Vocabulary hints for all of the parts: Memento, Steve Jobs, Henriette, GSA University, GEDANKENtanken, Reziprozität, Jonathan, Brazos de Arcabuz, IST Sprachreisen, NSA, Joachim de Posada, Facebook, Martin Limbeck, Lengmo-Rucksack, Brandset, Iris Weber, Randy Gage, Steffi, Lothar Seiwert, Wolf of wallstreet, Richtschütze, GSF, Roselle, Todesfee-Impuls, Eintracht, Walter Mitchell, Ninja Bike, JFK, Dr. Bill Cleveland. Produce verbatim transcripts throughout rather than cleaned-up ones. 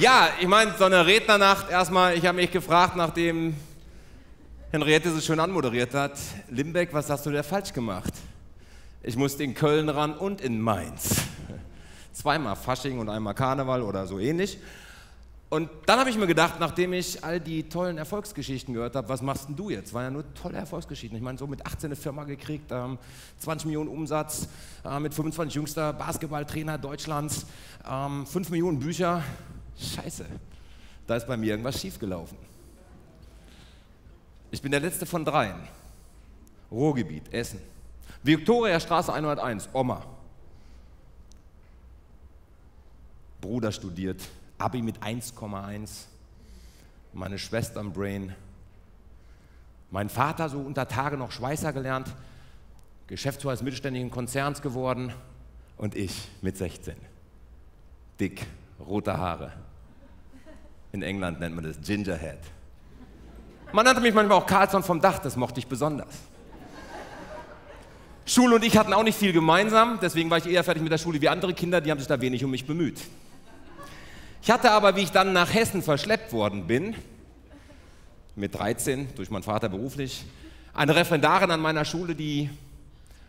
Ja, ich meine, so eine Rednernacht erstmal, ich habe mich gefragt, nachdem Henriette so schön anmoderiert hat, Limbeck, was hast du da falsch gemacht? Ich musste in Köln ran und in Mainz. Zweimal Fasching und einmal Karneval oder so ähnlich. Und dann habe ich mir gedacht, nachdem ich all die tollen Erfolgsgeschichten gehört habe, was machst denn du jetzt? Waren ja nur tolle Erfolgsgeschichten. Ich meine, so mit achtzehn eine Firma gekriegt, ähm, zwanzig Millionen Umsatz, äh, mit fünfundzwanzig jüngster Basketballtrainer Deutschlands, ähm, fünf Millionen Bücher. Scheiße, da ist bei mir irgendwas schiefgelaufen. Ich bin der Letzte von dreien. Ruhrgebiet, Essen. Viktoriastraße hunderteins, Oma. Bruder studiert. Abi mit eins Komma eins, meine Schwester am Brain, mein Vater so unter Tage noch Schweißer gelernt, Geschäftsführer des mittelständigen Konzerns geworden und ich mit sechzehn. Dick, rote Haare. In England nennt man das Gingerhead. Man nannte mich manchmal auch Carlson vom Dach, das mochte ich besonders. Schule und ich hatten auch nicht viel gemeinsam, deswegen war ich eher fertig mit der Schule wie andere Kinder, die haben sich da wenig um mich bemüht. Ich hatte aber, wie ich dann nach Hessen verschleppt worden bin, mit dreizehn, durch meinen Vater beruflich, eine Referendarin an meiner Schule, die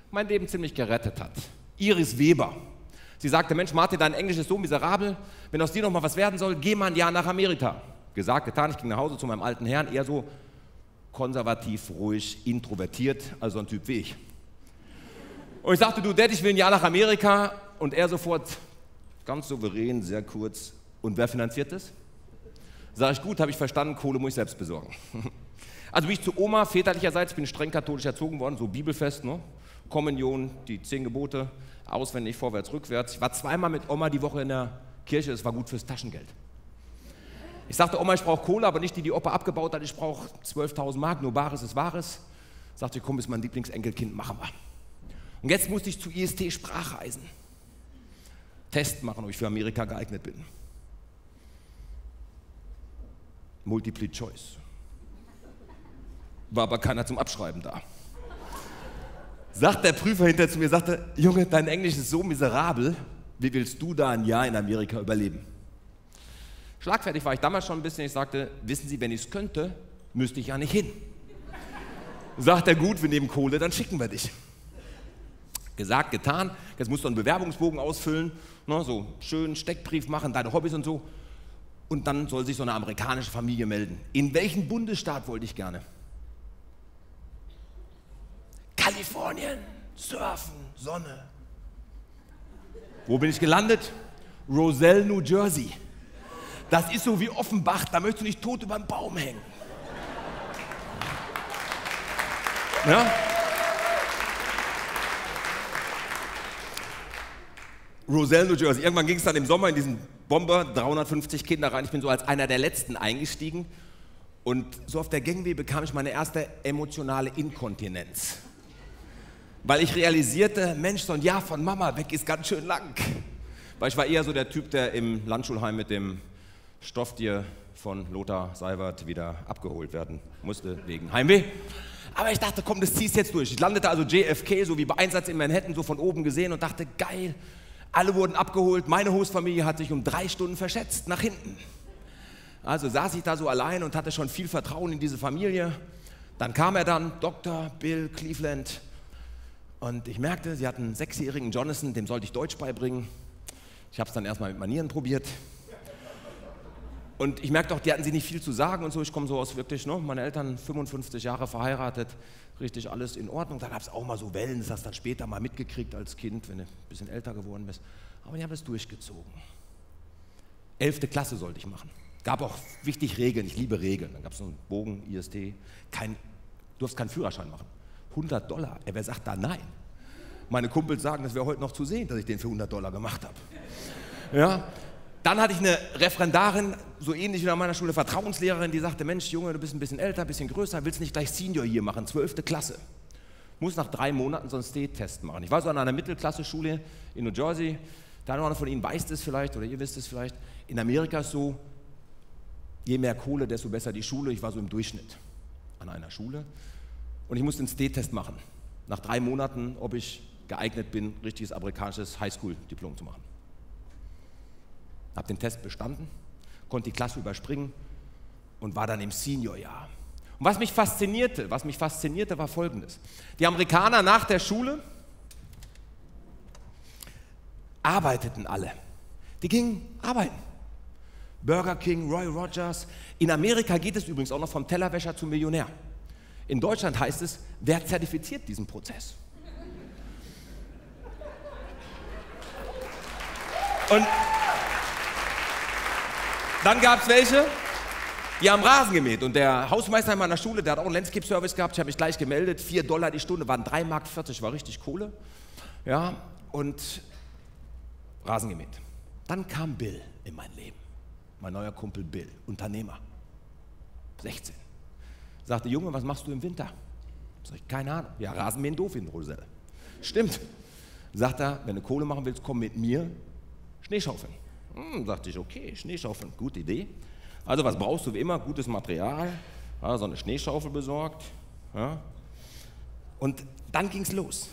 mein Leben ziemlich gerettet hat. Iris Weber. Sie sagte, Mensch Martin, dein Englisch ist so miserabel, wenn aus dir noch mal was werden soll, geh mal ein Jahr nach Amerika. Gesagt, getan, ich ging nach Hause zu meinem alten Herrn, eher so konservativ, ruhig, introvertiert, also ein Typ wie ich. Und ich sagte, du Dad, ich will ein Jahr nach Amerika und er sofort, ganz souverän, sehr kurz, und wer finanziert das? Sag ich, gut, habe ich verstanden, Kohle muss ich selbst besorgen. Also bin ich zu Oma, väterlicherseits, bin streng katholisch erzogen worden, so bibelfest, ne? Kommunion, die zehn Gebote, auswendig, vorwärts, rückwärts. Ich war zweimal mit Oma die Woche in der Kirche, das war gut fürs Taschengeld. Ich sagte, Oma, ich brauche Kohle, aber nicht die, die Opa abgebaut hat, ich brauche zwölftausend Mark, nur Bares ist Wahres. Sagte ich, komm, ist mein Lieblingsenkelkind, machen wir. Und jetzt musste ich zu I S T Sprachreisen. Test machen, ob ich für Amerika geeignet bin. Multiple Choice. War aber keiner zum Abschreiben da. Sagt der Prüfer hinter zu mir, sagte, Junge, dein Englisch ist so miserabel, wie willst du da ein Jahr in Amerika überleben? Schlagfertig war ich damals schon ein bisschen, ich sagte, wissen Sie, wenn ich es könnte, müsste ich ja nicht hin. Sagt er, gut, wir nehmen Kohle, dann schicken wir dich. Gesagt, getan, jetzt musst du einen Bewerbungsbogen ausfüllen, ne, so schön Steckbrief machen, deine Hobbys und so. Und dann soll sich so eine amerikanische Familie melden. In welchen Bundesstaat wollte ich gerne? Kalifornien, surfen, Sonne. Wo bin ich gelandet? Roselle, New Jersey. Das ist so wie Offenbach, da möchtest du nicht tot über den Baum hängen. Ja? Roselle, New Jersey. Irgendwann ging es dann im Sommer in diesen Bomber, dreihundertfünfzig Kinder rein. Ich bin so als einer der Letzten eingestiegen. Und so auf der Gangway bekam ich meine erste emotionale Inkontinenz. Weil ich realisierte, Mensch, so ein Jahr von Mama weg ist ganz schön lang. Weil ich war eher so der Typ, der im Landschulheim mit dem Stofftier von Lothar Seiwert wieder abgeholt werden musste, wegen Heimweh. Aber ich dachte, komm, das ziehst jetzt durch. Ich landete also J F K, so wie bei Einsatz in Manhattan, so von oben gesehen und dachte, geil. Alle wurden abgeholt, meine Hostfamilie hat sich um drei Stunden verschätzt, nach hinten. Also saß ich da so allein und hatte schon viel Vertrauen in diese Familie. Dann kam er dann, Doktor Bill Cleveland. Und ich merkte, sie hatten einen sechsjährigen Jonathan, dem sollte ich Deutsch beibringen. Ich habe es dann erstmal mit Manieren probiert. Und ich merkte auch, die hatten sie nicht viel zu sagen und so. Ich komme so aus wirklich, ne, meine Eltern fünfundfünfzig Jahre verheiratet, richtig alles in Ordnung. Dann gab es auch mal so Wellen, das hast du dann später mal mitgekriegt als Kind, wenn du ein bisschen älter geworden bist. Aber die haben das durchgezogen. Elfte Klasse sollte ich machen. Gab auch wichtig Regeln, ich liebe Regeln. Dann gab es so einen Bogen, I S T, kein, du darfst keinen Führerschein machen. hundert Dollar, wer sagt da nein? Meine Kumpels sagen, das wäre heute noch zu sehen, dass ich den für hundert Dollar gemacht habe. Ja. Dann hatte ich eine Referendarin, so ähnlich wie an meiner Schule, Vertrauenslehrerin, die sagte, Mensch, Junge, du bist ein bisschen älter, ein bisschen größer, willst nicht gleich Senior hier machen, zwölfte Klasse. Muss nach drei Monaten so einen Stehtest machen. Ich war so an einer Mittelklasse-Schule in New Jersey, der eine oder andere von Ihnen weiß es vielleicht oder ihr wisst es vielleicht, in Amerika ist so, je mehr Kohle, desto besser die Schule. Ich war so im Durchschnitt an einer Schule und ich musste einen Stehtest machen, nach drei Monaten, ob ich geeignet bin, richtiges amerikanisches Highschool-Diplom zu machen. Habe den Test bestanden, konnte die Klasse überspringen und war dann im Seniorjahr. Und was mich faszinierte, was mich faszinierte, war Folgendes. Die Amerikaner nach der Schule arbeiteten alle. Die gingen arbeiten. Burger King, Roy Rogers. In Amerika geht es übrigens auch noch vom Tellerwäscher zum Millionär. In Deutschland heißt es, wer zertifiziert diesen Prozess? Und dann gab es welche, die haben Rasen gemäht. Und der Hausmeister in meiner Schule, der hat auch einen Landscape-Service gehabt, ich habe mich gleich gemeldet, vier Dollar die Stunde, waren drei Mark vierzig, war richtig Kohle. Ja, und Rasen gemäht. Dann kam Bill in mein Leben, mein neuer Kumpel Bill, Unternehmer, sechzehn. Sagte, Junge, was machst du im Winter? Sag ich, keine Ahnung. Ja, Rasenmähen doof in Roselle. Stimmt. Sagt er, wenn du Kohle machen willst, komm mit mir Schneeschaufeln. Hm, sagte ich, okay, Schneeschaufeln, gute Idee. Also was brauchst du wie immer? Gutes Material. Ja, so eine Schneeschaufel besorgt. Ja. Und dann ging's los.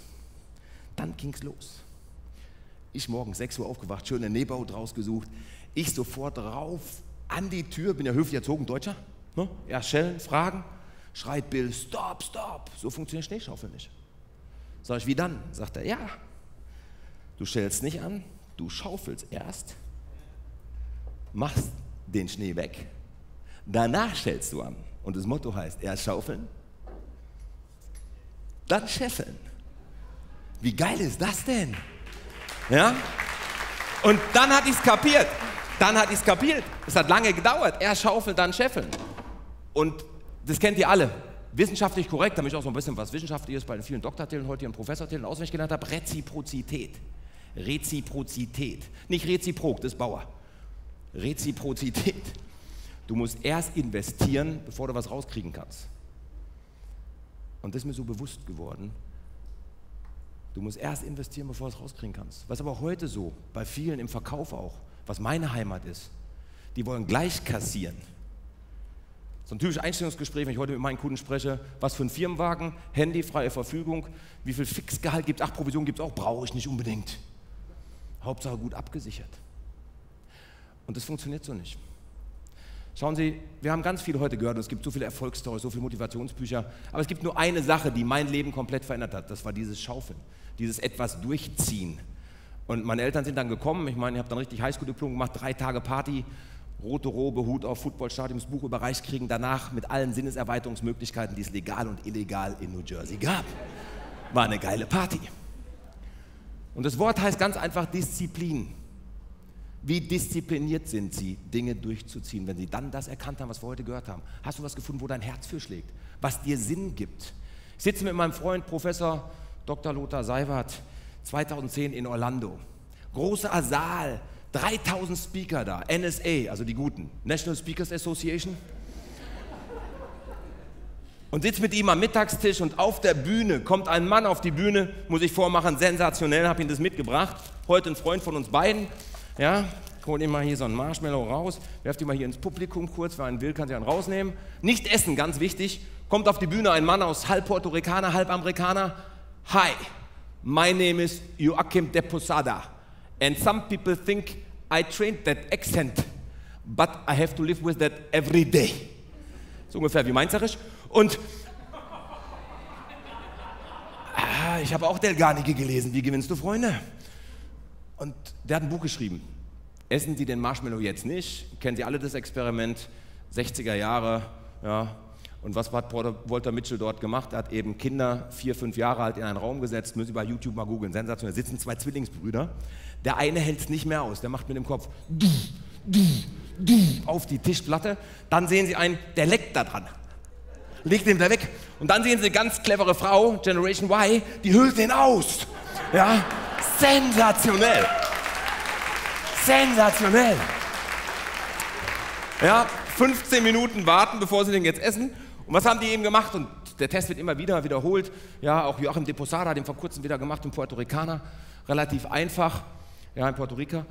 Dann ging's los. Ich morgens sechs Uhr aufgewacht, schöne Nähbaut rausgesucht. Ich sofort rauf an die Tür, bin ja höflich erzogen, Deutscher. Ne? Ja, Schellen, Fragen. Schreit Bill, stop, stop. So funktioniert Schneeschaufel nicht. Sag ich, wie dann? Sagt er, ja. Du schellst nicht an, du schaufelst erst, machst den Schnee weg, danach schellst du an. Und das Motto heißt, erst schaufeln, dann scheffeln. Wie geil ist das denn? Ja? Und dann hat ich es kapiert. Dann hat ich es kapiert. Es hat lange gedauert. Erst schaufeln, dann scheffeln. Und das kennt ihr alle. Wissenschaftlich korrekt, damit ich auch so ein bisschen was Wissenschaftliches bei den vielen Doktortiteln, heute ihren Professortiteln auswendig gelernt habe, Reziprozität. Reziprozität. Nicht reziprok, das ist Bauer. Reziprozität. Du musst erst investieren, bevor du was rauskriegen kannst. Und das ist mir so bewusst geworden. Du musst erst investieren, bevor du es rauskriegen kannst. Was aber auch heute so, bei vielen im Verkauf auch, was meine Heimat ist, die wollen gleich kassieren. So ein typisches Einstellungsgespräch, wenn ich heute mit meinen Kunden spreche, was für ein Firmenwagen, Handy, freie Verfügung, wie viel Fixgehalt gibt es, ach, Provision gibt es auch, brauche ich nicht unbedingt. Hauptsache gut abgesichert. Und das funktioniert so nicht. Schauen Sie, wir haben ganz viele heute gehört und es gibt so viele Erfolgsstories, so viele Motivationsbücher, aber es gibt nur eine Sache, die mein Leben komplett verändert hat, das war dieses Schaufeln, dieses etwas durchziehen. Und meine Eltern sind dann gekommen, ich meine, ich habe dann richtig Highschool-Diplom gemacht, drei Tage Party, rote Robe, Hut auf, Footballstadion, das Buch überreicht kriegen, danach mit allen Sinneserweiterungsmöglichkeiten, die es legal und illegal in New Jersey gab. War eine geile Party. Und das Wort heißt ganz einfach Disziplin. Wie diszipliniert sind Sie, Dinge durchzuziehen, wenn Sie dann das erkannt haben, was wir heute gehört haben? Hast du was gefunden, wo dein Herz für schlägt, was dir Sinn gibt? Ich sitze mit meinem Freund Professor Doktor Lothar Seiwert, zweitausendzehn in Orlando. Großer Saal, dreitausend Speaker da, N S A, also die Guten, National Speakers Association. Und sitze mit ihm am Mittagstisch und auf der Bühne kommt ein Mann auf die Bühne, muss ich vormachen, sensationell, habe ihn das mitgebracht. Heute ein Freund von uns beiden. Ja, hol ihm mal hier so einen Marshmallow raus, werft ihn mal hier ins Publikum kurz, wer einen will, kann sich einen rausnehmen. Nicht essen, ganz wichtig. Kommt auf die Bühne ein Mann aus, halb Puerto Ricaner, halb Amerikaner. Hi, my name is Joachim de Posada and some people think I trained that accent, but I have to live with that every day. So ungefähr wie Mainzerisch. Und ah, ich habe auch Del Garnige gelesen, wie gewinnst du Freunde? Und der hat ein Buch geschrieben. Essen Sie den Marshmallow jetzt nicht? Kennen Sie alle das Experiment? sechziger Jahre, ja. Und was hat Walter Mitchell dort gemacht? Er hat eben Kinder, vier, fünf Jahre alt, in einen Raum gesetzt. Müssen Sie bei YouTube mal googeln. Sensationell. Da sitzen zwei Zwillingsbrüder. Der eine hält es nicht mehr aus. Der macht mit dem Kopf auf die Tischplatte. Dann sehen Sie einen, der leckt da dran. Legt den da weg. Und dann sehen Sie eine ganz clevere Frau, Generation Y, die hüllt den aus. Ja. Sensationell. Sensationell. Ja, fünfzehn Minuten warten, bevor sie den jetzt essen. Und was haben die eben gemacht? Und der Test wird immer wieder wiederholt. Ja, auch Joachim de Posada hat den vor kurzem wieder gemacht, ein Puerto Ricaner. Relativ einfach, ja, in Puerto Rica.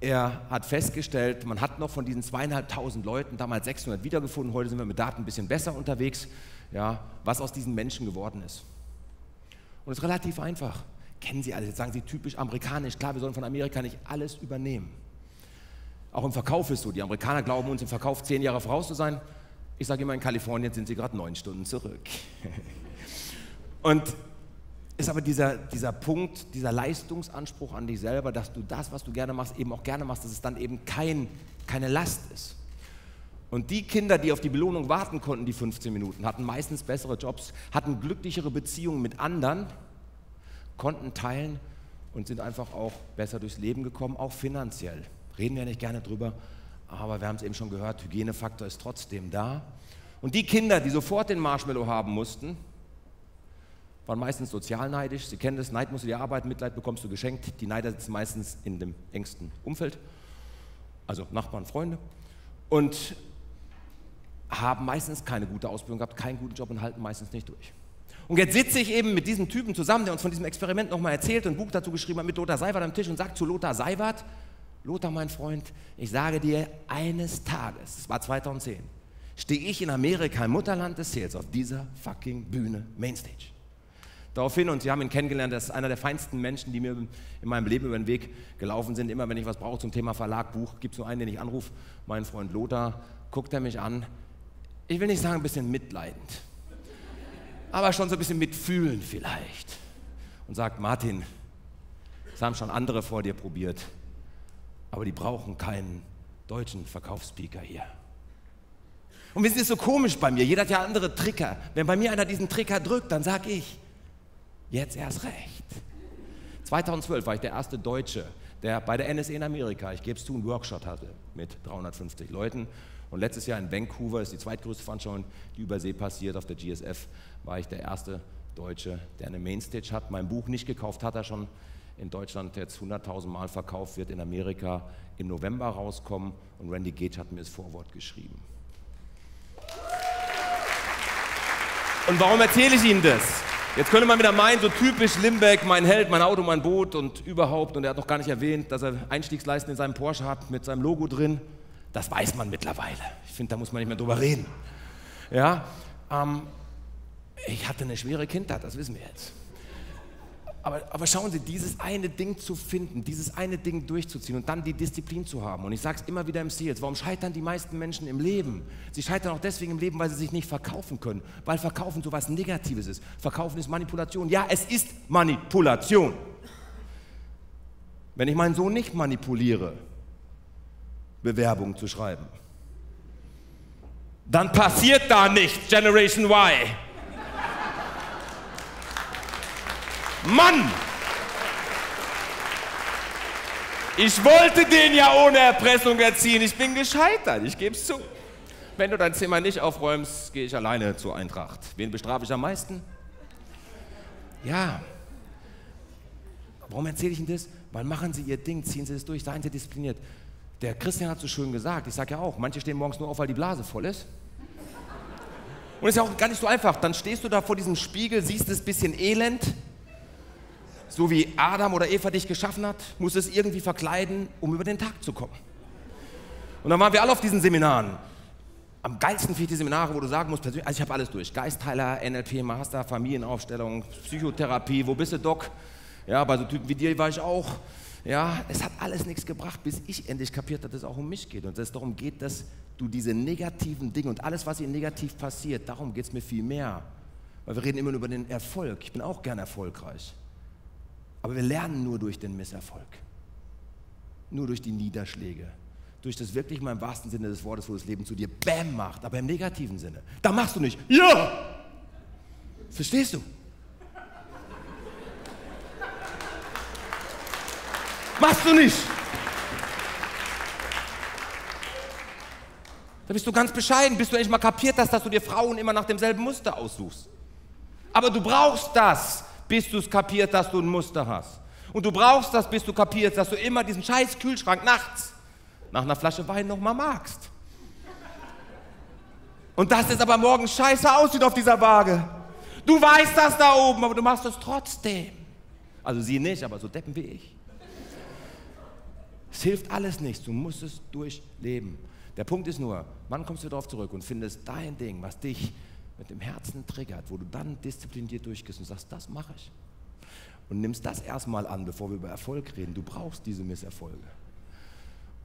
Er hat festgestellt, man hat noch von diesen zweieinhalbtausend Leuten, damals sechshundert wiedergefunden, heute sind wir mit Daten ein bisschen besser unterwegs, ja, was aus diesen Menschen geworden ist. Und es ist relativ einfach. Kennen Sie alles, jetzt sagen Sie typisch amerikanisch, klar, wir sollen von Amerika nicht alles übernehmen. Auch im Verkauf ist so. Die Amerikaner glauben uns im Verkauf zehn Jahre voraus zu sein. Ich sage immer, in Kalifornien sind sie gerade neun Stunden zurück. Und ist aber dieser, dieser Punkt, dieser Leistungsanspruch an dich selber, dass du das, was du gerne machst, eben auch gerne machst, dass es dann eben kein, keine Last ist. Und die Kinder, die auf die Belohnung warten konnten, die fünfzehn Minuten, hatten meistens bessere Jobs, hatten glücklichere Beziehungen mit anderen, konnten teilen und sind einfach auch besser durchs Leben gekommen, auch finanziell. Reden wir nicht gerne drüber, aber wir haben es eben schon gehört, Hygienefaktor ist trotzdem da. Und die Kinder, die sofort den Marshmallow haben mussten, waren meistens sozial neidisch. Sie kennen das, Neid musst du dir arbeiten, Mitleid bekommst du geschenkt. Die Neider sitzen meistens in dem engsten Umfeld, also Nachbarn, Freunde, und haben meistens keine gute Ausbildung gehabt, keinen guten Job und halten meistens nicht durch. Und jetzt sitze ich eben mit diesem Typen zusammen, der uns von diesem Experiment nochmal erzählt und ein Buch dazu geschrieben hat, mit Lothar Seiwert am Tisch, und sagt zu Lothar Seiwert: Lothar, mein Freund, ich sage dir, eines Tages, es war zweitausendzehn, stehe ich in Amerika, im Mutterland des Sales, auf dieser fucking Bühne, Mainstage. Daraufhin, und Sie haben ihn kennengelernt, das ist einer der feinsten Menschen, die mir in meinem Leben über den Weg gelaufen sind. Immer wenn ich was brauche zum Thema Verlag, Buch, gibt es nur einen, den ich anrufe, mein Freund Lothar, guckt er mich an, ich will nicht sagen ein bisschen mitleidend, aber schon so ein bisschen mitfühlen vielleicht, und sagt: Martin, das haben schon andere vor dir probiert, aber die brauchen keinen deutschen Verkaufsspeaker hier. Und wissen Sie, es ist so komisch bei mir, jeder hat ja andere Trigger. Wenn bei mir einer diesen Trigger drückt, dann sag ich, jetzt erst recht. zweitausendzwölf war ich der erste Deutsche, der bei der N S A in Amerika, ich gebe es zu, einen Workshop hatte mit dreihundertfünfzig Leuten. Und letztes Jahr in Vancouver, ist die zweitgrößte Veranstaltung, die über See passiert, auf der G S F, war ich der erste Deutsche, der eine Mainstage hat. Mein Buch nicht gekauft, hat er schon in Deutschland jetzt hunderttausend Mal verkauft, wird in Amerika im November rauskommen, und Randy Gage hat mir das Vorwort geschrieben. Und warum erzähle ich Ihnen das? Jetzt könnte man wieder meinen, so typisch Limbeck, mein Held, mein Auto, mein Boot und überhaupt, und er hat noch gar nicht erwähnt, dass er Einstiegsleisten in seinem Porsche hat mit seinem Logo drin. Das weiß man mittlerweile. Ich finde, da muss man nicht mehr drüber reden. Ja, ähm, ich hatte eine schwere Kindheit, das wissen wir jetzt. Aber, aber schauen Sie, dieses eine Ding zu finden, dieses eine Ding durchzuziehen und dann die Disziplin zu haben. Und ich sage es immer wieder im Sales, warum scheitern die meisten Menschen im Leben? Sie scheitern auch deswegen im Leben, weil sie sich nicht verkaufen können, weil Verkaufen so was Negatives ist. Verkaufen ist Manipulation. Ja, es ist Manipulation. Wenn ich meinen Sohn nicht manipuliere, Bewerbung zu schreiben, dann passiert da nichts, Generation Y. Mann! Ich wollte den ja ohne Erpressung erziehen, ich bin gescheitert, ich gebe es zu. Wenn du dein Zimmer nicht aufräumst, gehe ich alleine zur Eintracht. Wen bestrafe ich am meisten? Ja. Warum erzähle ich Ihnen das? Weil machen Sie Ihr Ding, ziehen Sie es durch, seien Sie diszipliniert. Der Christian hat so schön gesagt, ich sage ja auch, manche stehen morgens nur auf, weil die Blase voll ist. Und es ist ja auch gar nicht so einfach, dann stehst du da vor diesem Spiegel, siehst es ein bisschen elend, so wie Adam oder Eva dich geschaffen hat, musst du es irgendwie verkleiden, um über den Tag zu kommen. Und dann waren wir alle auf diesen Seminaren. Am geilsten finde ich die Seminare, wo du sagen musst, persönlich, also ich habe alles durch. Geistheiler, N L P, Master, Familienaufstellung, Psychotherapie, wo bist du, Doc? Ja, bei so Typen wie dir war ich auch. Ja, es hat alles nichts gebracht, bis ich endlich kapiert habe, dass es auch um mich geht. Und dass es darum geht, dass du diese negativen Dinge und alles, was ihnen negativ passiert, darum geht es mir viel mehr. Weil wir reden immer nur über den Erfolg. Ich bin auch gern erfolgreich. Aber wir lernen nur durch den Misserfolg, nur durch die Niederschläge, durch das wirklich mal im wahrsten Sinne des Wortes, wo das Leben zu dir BÄM macht, aber im negativen Sinne. Da machst du nicht, ja! Verstehst du? Machst du nicht! Da bist du ganz bescheiden, bis du endlich mal kapiert hast, dass du dir Frauen immer nach demselben Muster aussuchst. Aber du brauchst das, bis du es kapierst, dass du ein Muster hast. Und du brauchst das, bis du kapierst, dass du immer diesen scheiß Kühlschrank nachts nach einer Flasche Wein nochmal magst. Und dass es aber morgen scheiße aussieht auf dieser Waage. Du weißt das da oben, aber du machst es trotzdem. Also sie nicht, aber so Deppen wie ich. Es hilft alles nichts, du musst es durchleben. Der Punkt ist nur, wann kommst du darauf zurück und findest dein Ding, was dich mit dem Herzen triggert, wo du dann diszipliniert durchgehst und sagst, das mache ich. Und nimmst das erstmal an, bevor wir über Erfolg reden. Du brauchst diese Misserfolge.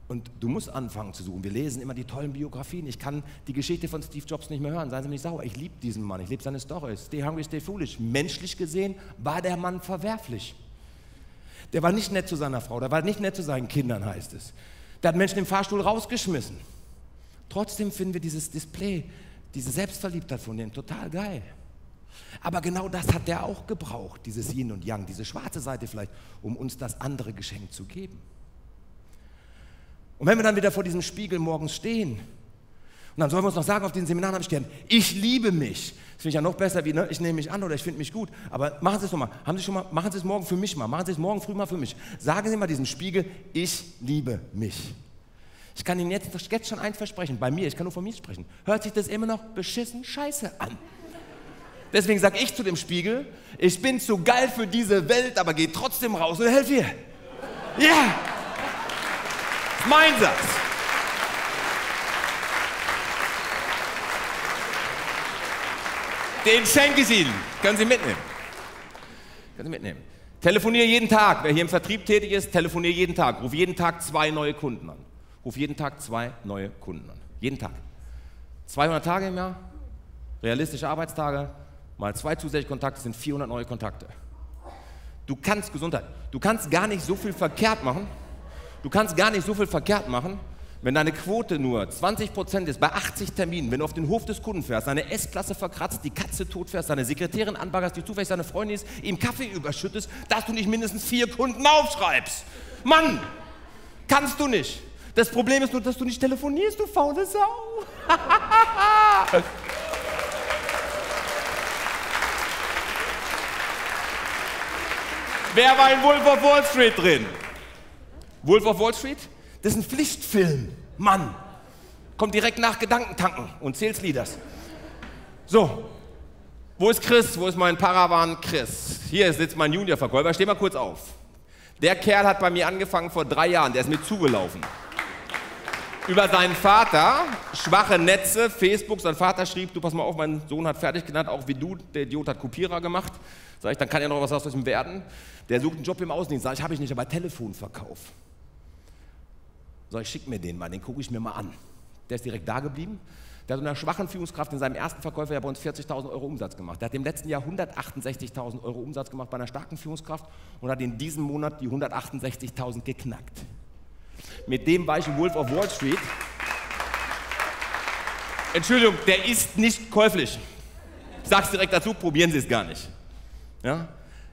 Und du musst anfangen zu suchen. Wir lesen immer die tollen Biografien. Ich kann die Geschichte von Steve Jobs nicht mehr hören. Seien Sie nicht sauer. Ich liebe diesen Mann. Ich liebe seine Storys. Stay hungry, stay foolish. Menschlich gesehen war der Mann verwerflich. Der war nicht nett zu seiner Frau. Der war nicht nett zu seinen Kindern, heißt es. Der hat Menschen im Fahrstuhl rausgeschmissen. Trotzdem finden wir dieses Display, diese Selbstverliebtheit von dem total geil. Aber genau das hat der auch gebraucht, dieses Yin und Yang, diese schwarze Seite vielleicht, um uns das andere Geschenk zu geben. Und wenn wir dann wieder vor diesem Spiegel morgens stehen, und dann sollen wir uns noch sagen, auf den Seminaren habe ich gelernt, ich liebe mich. Das finde ich ja noch besser, wie ne, ich nehme mich an oder ich finde mich gut. Aber machen Sie es doch mal. Haben Sie schon mal, machen Sie es morgen für mich mal. Machen Sie es morgen früh mal für mich. Sagen Sie mal diesem Spiegel, ich liebe mich. Ich kann Ihnen jetzt, jetzt schon eins versprechen, bei mir, ich kann nur von mir sprechen, hört sich das immer noch beschissen scheiße an. Deswegen sage ich zu dem Spiegel, ich bin zu geil für diese Welt, aber geh trotzdem raus und helf ihr. Ja! Yeah. Mein Satz. Den schenke ich Ihnen. Können Sie mitnehmen. Können Sie mitnehmen. Telefoniere jeden Tag. Wer hier im Vertrieb tätig ist, telefoniere jeden Tag. Ruf jeden Tag zwei neue Kunden an. Ruf jeden Tag zwei neue Kunden an. Jeden Tag. zweihundert Tage im Jahr, realistische Arbeitstage, mal zwei zusätzliche Kontakte sind vierhundert neue Kontakte. Du kannst, Gesundheit, du kannst gar nicht so viel verkehrt machen. Du kannst gar nicht so viel verkehrt machen, wenn deine Quote nur zwanzig Prozent ist, bei achtzig Terminen, wenn du auf den Hof des Kunden fährst, deine S-Klasse verkratzt, die Katze totfährst, deine Sekretärin anbaggerst, die zufällig seine Freundin ist, ihm Kaffee überschüttest, dass du nicht mindestens vier Kunden aufschreibst. Mann, kannst du nicht. Das Problem ist nur, dass du nicht telefonierst, du faule Sau. Wer war in Wolf of Wall Street drin? Wolf of Wall Street? Das ist ein Pflichtfilm, Mann. Kommt direkt nach Gedankentanken und Sales Leaders. So, wo ist Chris? Wo ist mein Paravan Chris? Hier sitzt mein Juniorverkäufer. Steh mal kurz auf. Der Kerl hat bei mir angefangen vor drei Jahren. Der ist mir zugelaufen. Über seinen Vater, schwache Netze, Facebook. Sein Vater schrieb, du pass mal auf, mein Sohn hat fertig genannt, auch wie du, der Idiot hat Kopierer gemacht. Sag ich, dann kann ja noch was aus ihm werden. Der sucht einen Job im Außendienst. Sag ich, habe ich nicht, aber Telefonverkauf. Sag ich, schick mir den mal, den gucke ich mir mal an. Der ist direkt da geblieben. Der hat unter einer schwachen Führungskraft in seinem ersten Verkäufer ja bei uns vierzigtausend Euro Umsatz gemacht. Der hat im letzten Jahr hundertachtundsechzigtausend Euro Umsatz gemacht bei einer starken Führungskraft und hat in diesem Monat die hundertachtundsechzigtausend geknackt. Mit dem war ich im Wolf of Wall Street. Entschuldigung, der ist nicht käuflich. Ich sag's direkt dazu, probieren Sie es gar nicht. Ja?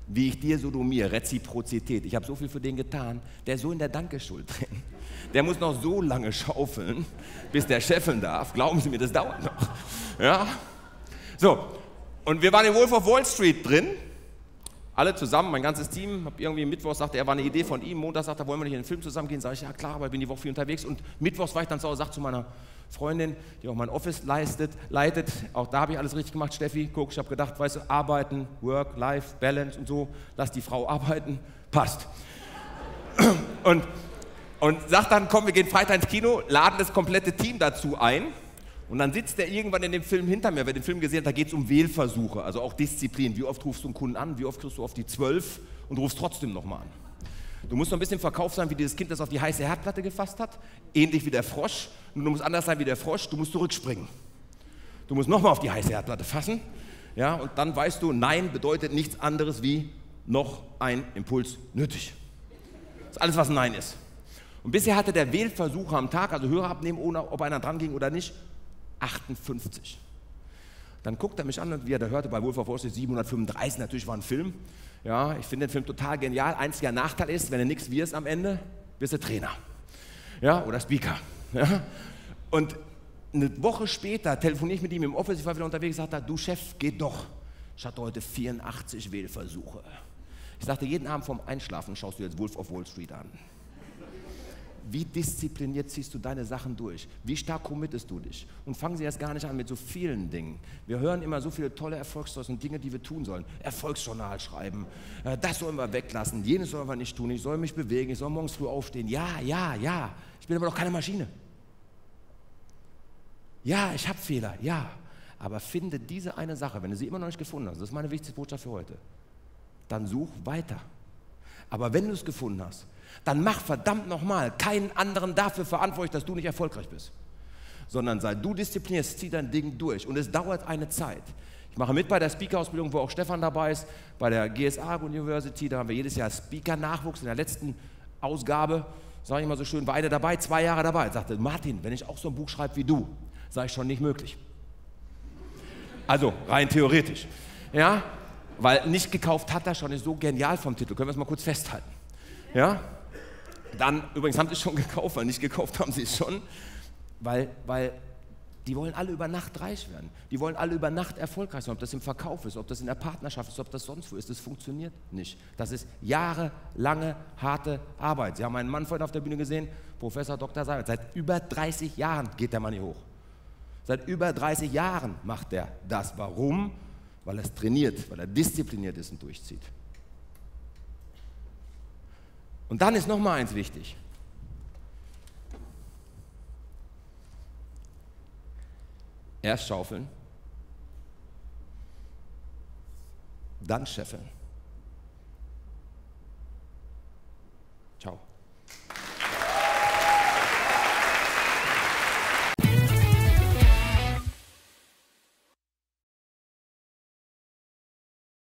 Wie ich dir sodomiere, Reziprozität. Ich habe so viel für den getan, der ist so in der Dankeschuld drin. Der muss noch so lange schaufeln, bis der scheffeln darf. Glauben Sie mir, das dauert noch. Ja? So, und wir waren im Wolf of Wall Street drin. Alle zusammen, mein ganzes Team, hab irgendwie Mittwoch sagte, er war eine Idee von ihm, Montag sagte er, wollen wir nicht in den Film zusammen gehen? Sag ich, ja klar, aber ich bin die Woche viel unterwegs. Und Mittwochs war ich dann zu Hause, sag zu meiner Freundin, die auch mein Office leistet, leitet, auch da habe ich alles richtig gemacht, Steffi, guck, ich habe gedacht, weißt du, arbeiten, Work, Life, Balance und so, lass die Frau arbeiten, passt. Und, und sagt dann, komm, wir gehen Freitag ins Kino, laden das komplette Team dazu ein. Und dann sitzt der irgendwann in dem Film hinter mir, wer den Film gesehen hat, da geht es um Wählversuche, also auch Disziplin. Wie oft rufst du einen Kunden an, wie oft kriegst du auf die zwölf und rufst trotzdem nochmal an. Du musst noch ein bisschen Verkauf sein, wie dieses Kind, das auf die heiße Herdplatte gefasst hat, ähnlich wie der Frosch. Nur du musst anders sein wie der Frosch, du musst zurückspringen. Du musst nochmal auf die heiße Herdplatte fassen, ja, und dann weißt du, Nein bedeutet nichts anderes wie noch ein Impuls nötig. Das ist alles, was Nein ist. Und bisher hatte der Wählversuche am Tag, also Hörer abnehmen, ohne ob einer dran ging oder nicht, achtundfünfzig. Dann guckt er mich an und wie er da hörte, bei Wolf of Wall Street siebenhundertfünfunddreißig, natürlich war ein Film. Ja, ich finde den Film total genial. Einziger Nachteil ist, wenn du nichts wirst am Ende, wirst du Trainer. Ja, oder Speaker. Ja. Und eine Woche später telefoniere ich mit ihm im Office, ich war wieder unterwegs, sagte er, du Chef, geh doch. Ich hatte heute vierundachtzig Wählversuche. Ich sagte, jeden Abend vorm Einschlafen schaust du jetzt Wolf of Wall Street an. Wie diszipliniert ziehst du deine Sachen durch? Wie stark committest du dich? Und fangen Sie erst gar nicht an mit so vielen Dingen. Wir hören immer so viele tolle Erfolgsstories und Dinge, die wir tun sollen. Erfolgsjournal schreiben, das sollen wir weglassen, jenes sollen wir nicht tun, ich soll mich bewegen, ich soll morgens früh aufstehen. Ja, ja, ja, ich bin aber doch keine Maschine. Ja, ich habe Fehler, ja. Aber finde diese eine Sache, wenn du sie immer noch nicht gefunden hast, das ist meine wichtigste Botschaft für heute, dann such weiter. Aber wenn du es gefunden hast, dann mach verdammt nochmal keinen anderen dafür verantwortlich, dass du nicht erfolgreich bist. Sondern sei du disziplinierst, zieh dein Ding durch. Und es dauert eine Zeit. Ich mache mit bei der Speaker-Ausbildung, wo auch Stefan dabei ist, bei der G S A University. Da haben wir jedes Jahr Speaker-Nachwuchs. In der letzten Ausgabe, sage ich mal so schön, war einer dabei, zwei Jahre dabei. Er sagte, Martin, wenn ich auch so ein Buch schreibe wie du, sei ich schon nicht möglich. Also rein theoretisch. Ja? Weil nicht gekauft hat er schon, ist so genial vom Titel. Können wir es mal kurz festhalten. Ja? Dann, übrigens haben sie es schon gekauft, weil nicht gekauft haben sie es schon. Weil, weil die wollen alle über Nacht reich werden. Die wollen alle über Nacht erfolgreich sein. Ob das im Verkauf ist, ob das in der Partnerschaft ist, ob das sonst wo ist. Das funktioniert nicht. Das ist jahrelange, harte Arbeit. Sie haben einen Mann vorhin auf der Bühne gesehen, Professor Doktor Seiwert. Seit über dreißig Jahren geht der Mann hier hoch. Seit über dreißig Jahren macht er das. Warum? Weil er es trainiert, weil er diszipliniert ist und durchzieht. Und dann ist noch mal eins wichtig. Erst schaufeln, dann scheffeln. Ciao.